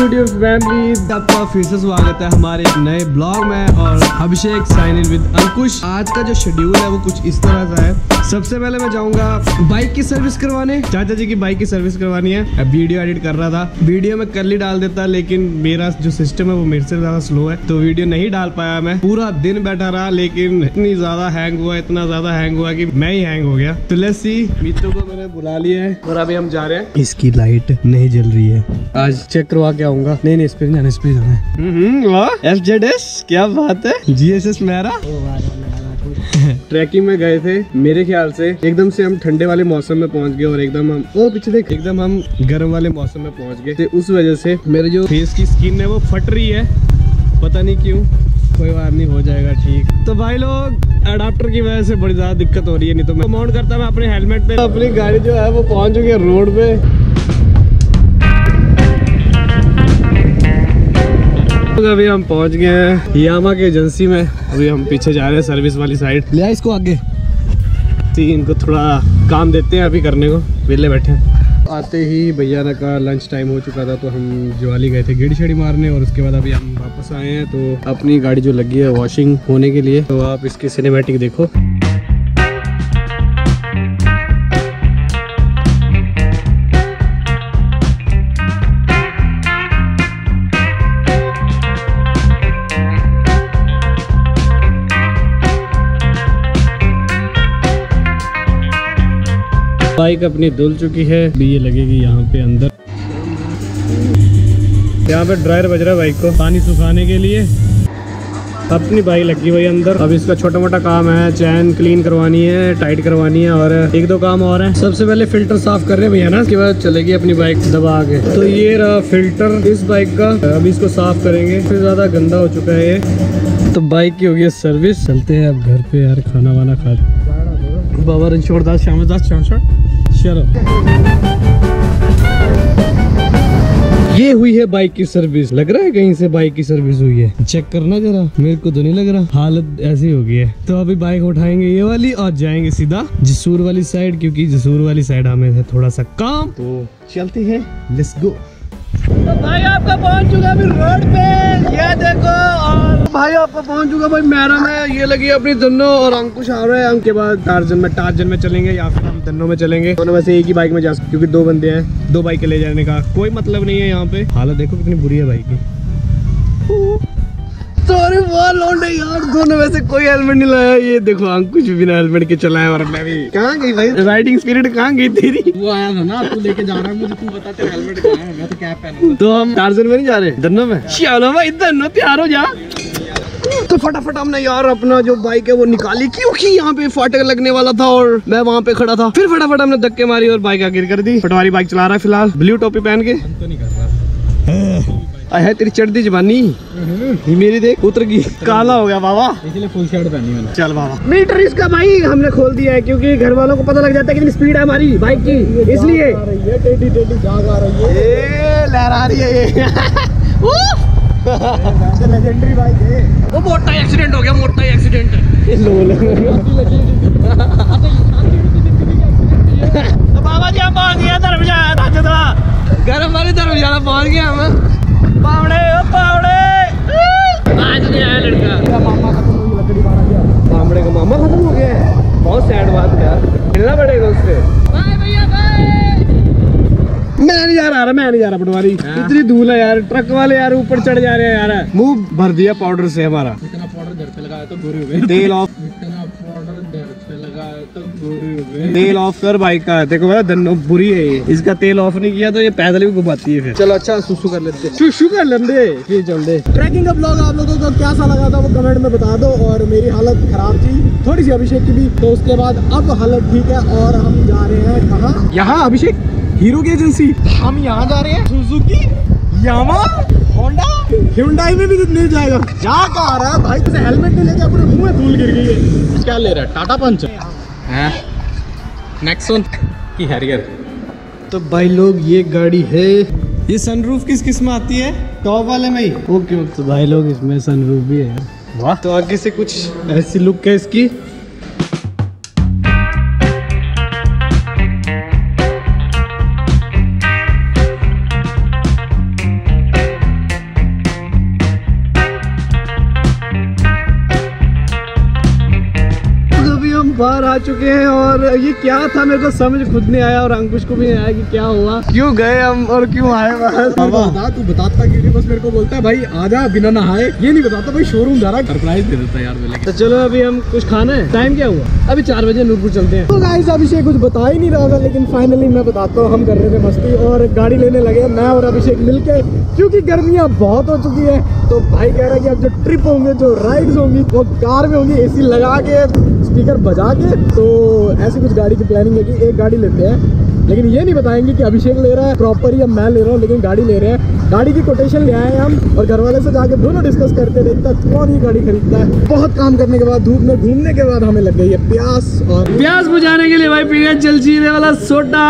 YouTube family सबका फिर से स्वागत है हमारे एक नए ब्लॉग में। और अभिषेक साइन इन विद अंकुश। आज का जो शेड्यूल है वो कुछ इस तरह का है। सबसे पहले मैं जाऊंगा बाइक की सर्विस करवाने। चाचा जी की बाइक की सर्विस करवानी है। वीडियो एडिट कर रहा था, वीडियो में कल ही डाल देता लेकिन मेरा जो सिस्टम है वो मेरे से ज्यादा स्लो है तो वीडियो नहीं डाल पाया। मैं पूरा दिन बैठा रहा लेकिन इतना ज्यादा हैंग हुआ कि मैं ही हैंग हो गया। तो लेट्स सी, मित्रों को मैंने बुला लिया है और अभी हम जा रहे हैं। इसकी लाइट नहीं जल रही है, आज चेक करवा के आऊंगा। नहीं इस पे जाना, इस पे जाना है। FZS, क्या बात है। GSS मेरा ट्रैकिंग में गए थे। मेरे ख्याल से एकदम से हम ठंडे वाले मौसम में पहुंच गए और एकदम हम गर्म वाले मौसम में पहुंच गए। उस वजह से मेरे जो फेस की स्किन है वो फट रही है, पता नहीं क्यों। कोई बात नहीं, हो जाएगा ठीक। तो भाई लोग, अडाप्टर की वजह से बड़ी ज्यादा दिक्कत हो रही है। नहीं तो मैं माउंट करता मैं अपने हेलमेट पे। अपनी गाड़ी जो है वो पहुंच चुकी है रोड पे। अभी हम पहुंच गए हैं यामा के एजेंसी में। अभी हम पीछे जा रहे हैं सर्विस वाली साइड। ले इसको आगे, इनको थोड़ा काम देते हैं अभी करने को। वेले बैठे हैं। आते ही भैया का लंच टाइम हो चुका था तो हम ज्वाली गए थे गेड़ी शेड़ी मारने और उसके बाद अभी हम वापस आए हैं। तो अपनी गाड़ी जो लगी है वॉशिंग होने के लिए, तो आप इसकी सिनेमैटिक देखो। बाइक अपनी धुल चुकी है, ये लगेगी यहाँ पे अंदर। यहाँ पे ड्रायर बज रहा है बाइक को पानी सुखाने के लिए। अपनी बाइक लगी हुई अंदर। अब इसका छोटा मोटा काम है, चैन क्लीन करवानी है, टाइट करवानी है और एक दो काम और हैं। सबसे पहले फिल्टर साफ कर रहे हैं भैया ना, उसके बाद चलेगी अपनी बाइक दबा के। तो ये रहा फिल्टर इस बाइक का, अब इसको साफ करेंगे। फिर ज़्यादा गंदा हो चुका है ये। तो बाइक की होगी सर्विस। चलते हैं अब घर पे यार, खाना वाना खा बाबा रनछोड़ दास शाम दास छाछड़। ये हुई है बाइक की सर्विस। लग रहा है कहीं से बाइक की सर्विस हुई है, चेक करना जरा। मेरे को तो नहीं लग रहा, हालत ऐसी हो गई है। तो अभी बाइक उठाएंगे ये वाली और जाएंगे सीधा जसूर वाली साइड, क्योंकि जसूर वाली साइड हमें है थोड़ा सा काम। तो चलते हैं, लेट्स गो। तो भाई आपका पहुंच चुका अभी रोड पे, ये देखो। और भाई आपका पहुंच चुका भाई मेरा में। ये लगी अपनी धन्नो और अंकुश आ रहे हैं। उनके बाद टार्जन में चलेंगे या फिर हम धन्नो में चलेंगे। दोनों में से एक ही बाइक में जा सकते क्योंकि दो बंदे हैं। दो बाइक ले जाने का कोई मतलब नहीं है। यहाँ पे हालत देखो कितनी बुरी है बाइक की। सॉरी यार, दोनों में से कोई हेलमेट नहीं लाया। ये देखो अंकुश बिना हेलमेट के चलाया और मैं भी। कहाँ गई भाई राइडिंग स्पिरिट, कहाँ गई तेरी? वो आया था ना, तू लेके जा रहा है मुझे, तू बता तेरा हेलमेट कहाँ है? मैं तो कैप पहनूंगा। तो हम टार्जन में नहीं जा रहे, धन्नो में। चलो भाई धन्नो, प्यार हो जा। तो फटाफट हमने यार अपना जो बाइक है वो निकाली क्योंकि यहाँ पे फाटक लगने वाला था और मैं वहाँ पे खड़ा था। फिर फटाफट हमने धक्के मारी और बाइक आगे कर दी। पटवारी बाइक चला रहा है फिलहाल, ब्लू टोपी पहन के। है तेरी चढ़ती जवानी, मेरी देख उतर गई, काला हो गया बाबा। इसलिए फुल शर्ट पहनी मैंने। चल बाबा। मीटर इसका भाई हमने खोल दिया है क्योंकि घर वालों को पता लग जाता है कितनी स्पीड है हमारी बाइक की, इसलिए लहरा रही है ये। लेजेंडरी बाइक है वो। मोटा एक्सीडेंट हो गया, मोटा एक्सीडेंट है। तो बाबा जी हम पहुंच गए धर्मशाला, गर्म वाली धर्मशाला पहुंच गए हम। पावड़े ओ पावड़े, आज नहीं आया लड़का। पावड़े का मामा खत्म हो गया है, बहुत सैड बात है यार। मिलना पड़ेगा उससे। मैं नहीं जा रहा, पटवारी। इतनी धूल है यार, ट्रक वाले यार ऊपर चढ़ जा रहे हैं यार। मुंह भर दिया पाउडर से हमारा। इतना पाउडर घर पे लगाया तो गोरे हो गए। तेल ऑफ, इतना पाउडर घर पे लगाया तो गोरे हो गए। तेल ऑफ कर बाइक का। देखो भाई धन्नो बुरी है ये, इसका तेल ऑफ नहीं किया तो ये पैदल भी घुमाती है। फिर चलो अच्छा सुसु कर लेते, सुसु कर लेंगे फिर चलते। ट्रैकिंग का ब्लॉग आप लोगों को कैसा लगा था वो कमेंट में बता दो। और मेरी हालत खराब थी थोड़ी सी, अभिषेक की भी। तो उसके बाद अब हालत ठीक है और हम जा रहे हैं कहाँ? यहाँ अभिषेक हीरो की एजेंसी। हम यहाँ जा रहे हैं सुजुकी, यामा, होंडा, हुंडई में भी नहीं जाएगा। जा का आ रहा है भाई, तुझे हेलमेट नहीं लेके अपने मुंह में धूल गिर गई है। क्या ले रहा है? टाटा पंच है नेक्सॉन की हैरियर। तो भाई लोग ये गाड़ी है, ये सनरूफ किस किस में आती है? टॉप वाले में ही। ओके तो भाई लोग इसमें सनरूफ भी है। वाह, तो आगे से कुछ ऐसी लुक है इसकी। आ चुके हैं और ये क्या था मेरे को समझ खुद नहीं आया और अंकुश को भी नहीं आया कि क्या हुआ, क्यों गए हम और क्यों आए। तू बताता क्यों नहीं, बस मेरे को बोलता है भाई आजा बिना नहाए, ये नहीं बताता भाई शोरूम जा रहा, सरप्राइज दे देता यार मेरे। तो चलो अभी हम कुछ खाना है, टाइम क्या हुआ अभी 4 बजे नूरपुर चलते हैं। तो गाइस अभिषेक कुछ बता ही नहीं रहा था लेकिन फाइनली मैं बताता हूँ, हम कर रहे थे मस्ती और गाड़ी लेने लगे मैं और अभिषेक मिलके, क्योंकि गर्मियाँ बहुत हो चुकी है। तो भाई कह रहा है कि अब जो ट्रिप होंगे जो राइड्स होंगी वो कार में होंगी, एसी लगा के स्पीकर बजा के। तो ऐसी कुछ गाड़ी की प्लानिंग है कि एक गाड़ी लेते हैं, लेकिन ये नहीं बताएंगे कि अभिषेक ले रहा है प्रॉपर या मैं ले रहा हूँ, लेकिन गाड़ी ले रहे हैं। गाड़ी की कोटेशन ले आए हम और घर वाले से जाके दोनों डिस्कस करते देखता कौन ही गाड़ी खरीदता है। बहुत काम करने के बाद, धूप में घूमने के बाद हमें लग गई है प्यास, और प्यास बुझाने के लिए भाई पीने जलजीरे वाला सोडा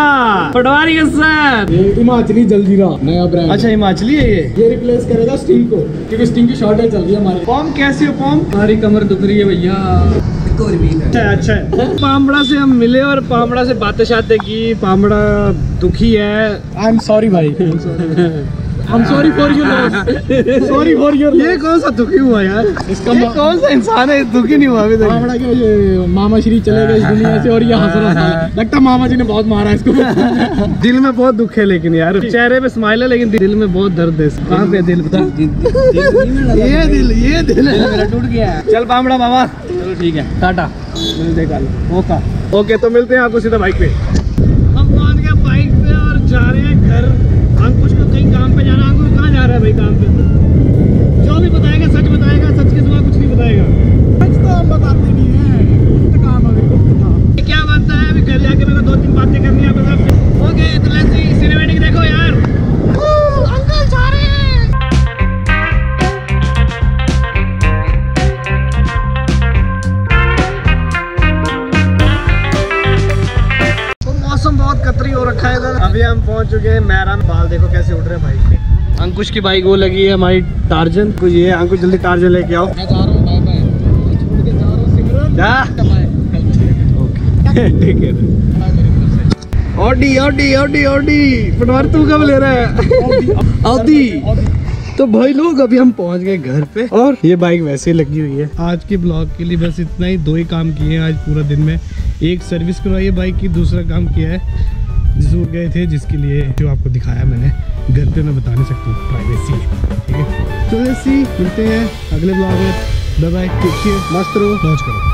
पटवारी के साथ। हिमाचली जलजीरा नया ब्रांड, अच्छा हिमाचली है ये रिप्लेस करेगा स्टिंग को, क्योंकि स्टिंग की शॉर्टेज चल रही है हमारे। फॉर्म कैसी हो फॉर्म, हमारी कमर दुख रही है भैया। अच्छा है पामड़ा से हम मिले और पामड़ा से बातें शातें की, पामड़ा दुखी है। आई एम सॉरी भाई, I'm sorry for your loss. Sorry for your loss. ये कौन सा दुखी हुआ यार, इसका ये कौन सा इंसान है दुखी नहीं हुआ अभी तक। पामड़ा के ये मामा श्री चले गए इस दुनिया से और ये हंस रहा है, लगता मामा जी ने बहुत मारा इसको। दिल में बहुत दुख है लेकिन यार, चेहरे पे स्माइल है लेकिन दिल में बहुत दर्द है। कहाँ पे दिल बता, ये दिल मेरा टूट गया। चल पामड़ा मामा, चलो ठीक है टाटा, मिलते कल। ओके तो मिलते हैं आपको सीधा बाइक पे। हम पहुँच गए बाइक पे और जा रहे हैं घर। अंकुश को कहीं काम पे जाना, अंकुश कहाँ जा रहा है भाई काम पे, जो भी बताएगा सच बताएगा, सच के सिवा कुछ नहीं बताएगा। सच तो हम बताते नहीं हैं, तो काम अभी क्या बनता है अभी, घर जाके मेरे को 2-3 बातें करनी है। ओके तो लेट्स सी सिनेमैटिक देखो यार, अंकल जा रहे हैं। अभी हम पहुंच चुके हैं मैराम, बाल देखो कैसे उठ रहे हैं बाइक पे। अंकुश की बाइक वो लगी है हमारी टार्जन, कुछ ये अंकुश जल्दी टार्जन लेके आओ, मैं जा रहा हूं बाय बाय, छोड़ के जा रहा हूं सिमरन जा। ओके ठीक है। ऑडी ऑडी ऑडी ऑडी पटवार तू कब ले रहा है ऑडी। तो भाई लोग अभी हम पहुंच गए घर पे और ये बाइक वैसे ही लगी हुई है। आज के ब्लॉग के लिए बस इतना ही, 2 ही काम किए हैं आज पूरा दिन में, एक सर्विस करवाई है बाइक की, दूसरा काम किया है जरूर गए थे जिसके लिए जो आपको दिखाया मैंने, घर पे मैं बता नहीं सकता हूँ, प्राइवेसी है ठीक है। तो ऐसी मिलते हैं अगले ब्लॉग में, बाय बाय, टेक केयर, मस्त रहो, मौज करो।